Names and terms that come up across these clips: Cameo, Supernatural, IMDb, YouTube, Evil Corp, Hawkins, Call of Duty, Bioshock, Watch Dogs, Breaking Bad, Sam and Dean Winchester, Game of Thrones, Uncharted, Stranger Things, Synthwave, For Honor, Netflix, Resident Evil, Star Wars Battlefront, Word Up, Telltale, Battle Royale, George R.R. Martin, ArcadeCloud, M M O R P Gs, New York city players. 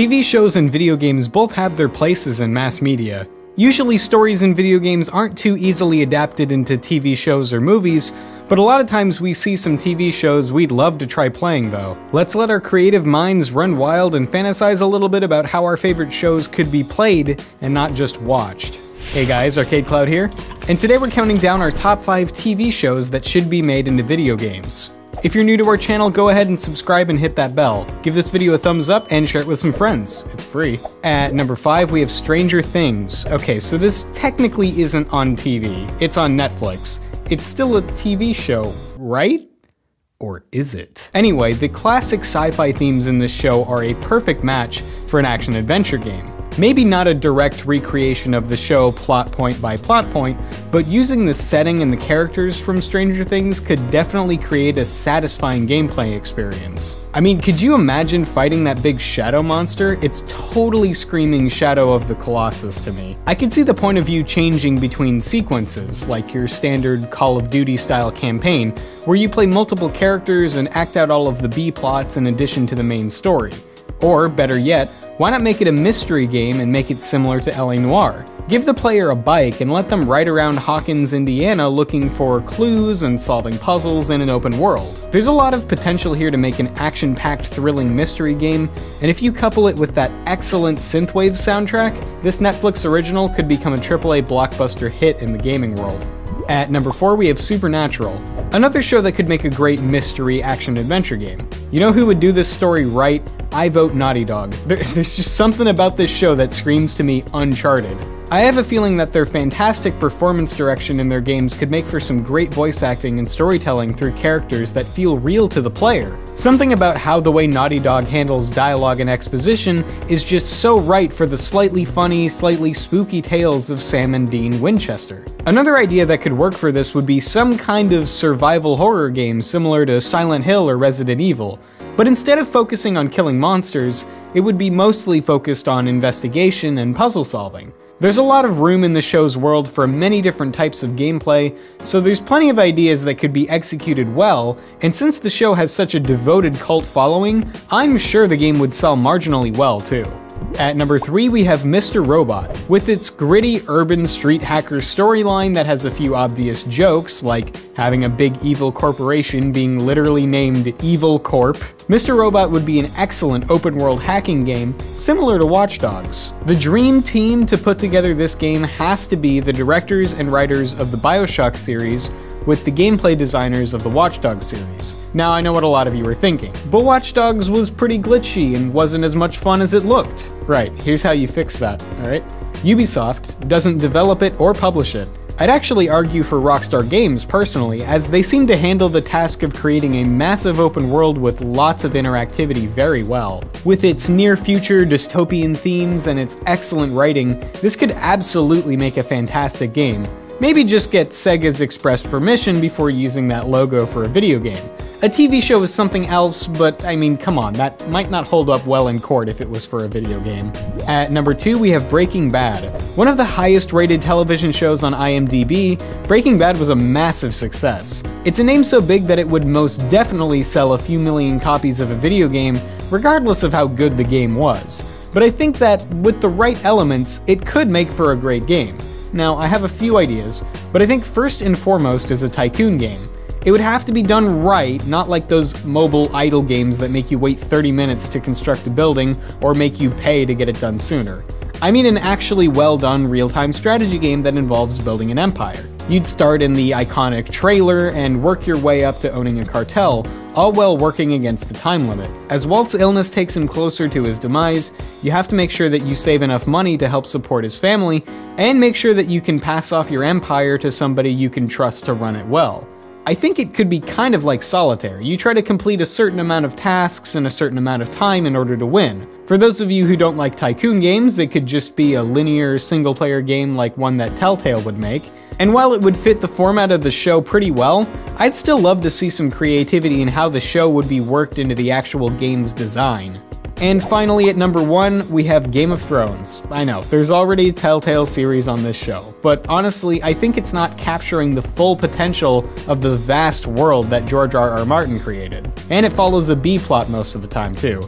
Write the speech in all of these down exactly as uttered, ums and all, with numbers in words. T V shows and video games both have their places in mass media. Usually stories in video games aren't too easily adapted into T V shows or movies, but a lot of times we see some T V shows we'd love to try playing though. Let's let our creative minds run wild and fantasize a little bit about how our favorite shows could be played and not just watched. Hey guys, ArcadeCloud here, and today we're counting down our top five T V shows that should be made into video games. If you're new to our channel, go ahead and subscribe and hit that bell. Give this video a thumbs up and share it with some friends. It's free. At number five, we have Stranger Things. Okay, so this technically isn't on T V. It's on Netflix. It's still a T V show, right? Or is it? Anyway, the classic sci-fi themes in this show are a perfect match for an action-adventure game. Maybe not a direct recreation of the show plot point by plot point, but using the setting and the characters from Stranger Things could definitely create a satisfying gameplay experience. I mean, could you imagine fighting that big shadow monster? It's totally screaming Shadow of the Colossus to me. I could see the point of view changing between sequences, like your standard Call of Duty style campaign, where you play multiple characters and act out all of the B-plots in addition to the main story. Or, better yet, why not make it a mystery game and make it similar to L A. Noire? Give the player a bike and let them ride around Hawkins, Indiana looking for clues and solving puzzles in an open world. There's a lot of potential here to make an action-packed thrilling mystery game, and if you couple it with that excellent Synthwave soundtrack, this Netflix original could become a triple A blockbuster hit in the gaming world. At number four, we have Supernatural, another show that could make a great mystery action-adventure game. You know who would do this story right? I vote Naughty Dog. There, there's just something about this show that screams to me Uncharted. I have a feeling that their fantastic performance direction in their games could make for some great voice acting and storytelling through characters that feel real to the player. Something about how the way Naughty Dog handles dialogue and exposition is just so right for the slightly funny, slightly spooky tales of Sam and Dean Winchester. Another idea that could work for this would be some kind of survival horror game similar to Silent Hill or Resident Evil. But instead of focusing on killing monsters, it would be mostly focused on investigation and puzzle solving. There's a lot of room in the show's world for many different types of gameplay, so there's plenty of ideas that could be executed well, and since the show has such a devoted cult following, I'm sure the game would sell marginally well too. At number three, we have Mister Robot. With its gritty urban street hacker storyline that has a few obvious jokes, like having a big evil corporation being literally named Evil Corp, Mister Robot would be an excellent open-world hacking game, similar to Watch Dogs. The dream team to put together this game has to be the directors and writers of the Bioshock series, with the gameplay designers of the Watch Dogs series. Now I know what a lot of you are thinking, but Watch Dogs was pretty glitchy and wasn't as much fun as it looked. Right, here's how you fix that, alright? Ubisoft doesn't develop it or publish it. I'd actually argue for Rockstar Games personally, as they seem to handle the task of creating a massive open world with lots of interactivity very well. With its near-future dystopian themes and its excellent writing, this could absolutely make a fantastic game. Maybe just get Sega's express permission before using that logo for a video game. A T V show is something else, but I mean, come on, that might not hold up well in court if it was for a video game. At number two, we have Breaking Bad. One of the highest rated television shows on I M D B, Breaking Bad was a massive success. It's a name so big that it would most definitely sell a few million copies of a video game, regardless of how good the game was. But I think that, with the right elements, it could make for a great game. Now, I have a few ideas, but I think first and foremost is a tycoon game. It would have to be done right, not like those mobile idle games that make you wait thirty minutes to construct a building or make you pay to get it done sooner. I mean an actually well-done real-time strategy game that involves building an empire. You'd start in the iconic trailer and work your way up to owning a cartel, all while working against a time limit. As Walt's illness takes him closer to his demise, you have to make sure that you save enough money to help support his family, and make sure that you can pass off your empire to somebody you can trust to run it well. I think it could be kind of like solitaire. You try to complete a certain amount of tasks in a certain amount of time in order to win. For those of you who don't like tycoon games, it could just be a linear single-player game like one that Telltale would make. And while it would fit the format of the show pretty well, I'd still love to see some creativity in how the show would be worked into the actual game's design. And finally, at number one, we have Game of Thrones. I know, there's already a Telltale series on this show, but honestly, I think it's not capturing the full potential of the vast world that George R R Martin created. And it follows a B-plot most of the time, too.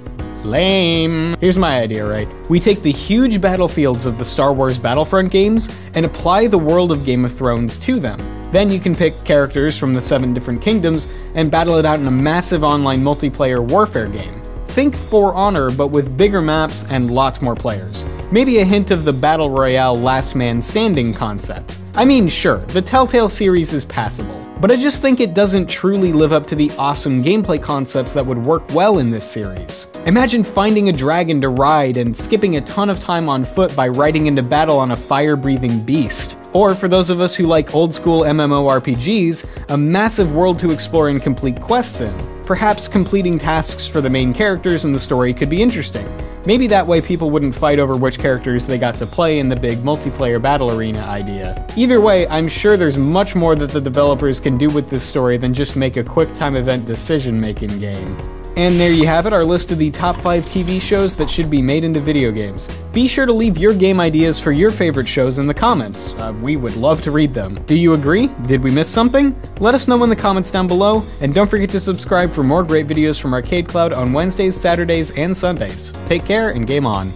Lame. Here's my idea, right? We take the huge battlefields of the Star Wars Battlefront games and apply the world of Game of Thrones to them. Then you can pick characters from the seven different kingdoms and battle it out in a massive online multiplayer warfare game. Think For Honor, but with bigger maps and lots more players. Maybe a hint of the Battle Royale last man standing concept. I mean, sure, the Telltale series is passable, but I just think it doesn't truly live up to the awesome gameplay concepts that would work well in this series. Imagine finding a dragon to ride and skipping a ton of time on foot by riding into battle on a fire-breathing beast. Or for those of us who like old-school M M O R P Gs, a massive world to explore and complete quests in. Perhaps completing tasks for the main characters in the story could be interesting. Maybe that way people wouldn't fight over which characters they got to play in the big multiplayer battle arena idea. Either way, I'm sure there's much more that the developers can do with this story than just make a quick time event decision-making game. And there you have it, our list of the top five T V shows that should be made into video games. Be sure to leave your game ideas for your favorite shows in the comments. Uh, we would love to read them. Do you agree? Did we miss something? Let us know in the comments down below, and don't forget to subscribe for more great videos from ArcadeCloud on Wednesdays, Saturdays, and Sundays. Take care and game on.